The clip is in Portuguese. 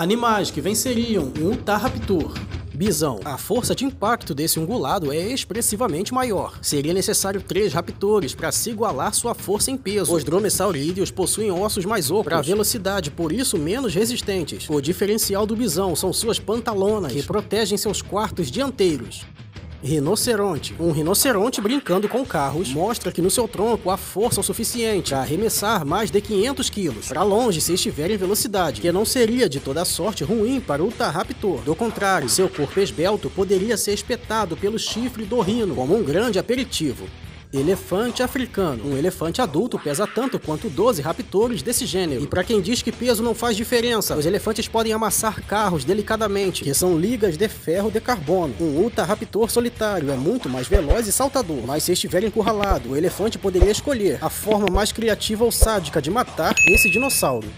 Animais que venceriam um Utahraptor. Bisão. A força de impacto desse ungulado é expressivamente maior. Seria necessário 3 raptores para se igualar sua força em peso. Os dromeossaurídeos possuem ossos mais ocos para velocidade, por isso menos resistentes. O diferencial do bisão são suas pantalonas, que protegem seus quartos dianteiros. Rinoceronte. Um rinoceronte brincando com carros mostra que no seu tronco há força o suficiente a arremessar mais de 500 quilos para longe se estiver em velocidade, que não seria de toda sorte ruim para o Utahraptor. Do contrário, seu corpo esbelto poderia ser espetado pelo chifre do rino como um grande aperitivo. Elefante africano. Um elefante adulto pesa tanto quanto 12 raptores desse gênero. E para quem diz que peso não faz diferença, os elefantes podem amassar carros delicadamente, que são ligas de ferro de carbono. Um Utahraptor solitário é muito mais veloz e saltador, mas se estiver encurralado, o elefante poderia escolher a forma mais criativa ou sádica de matar esse dinossauro.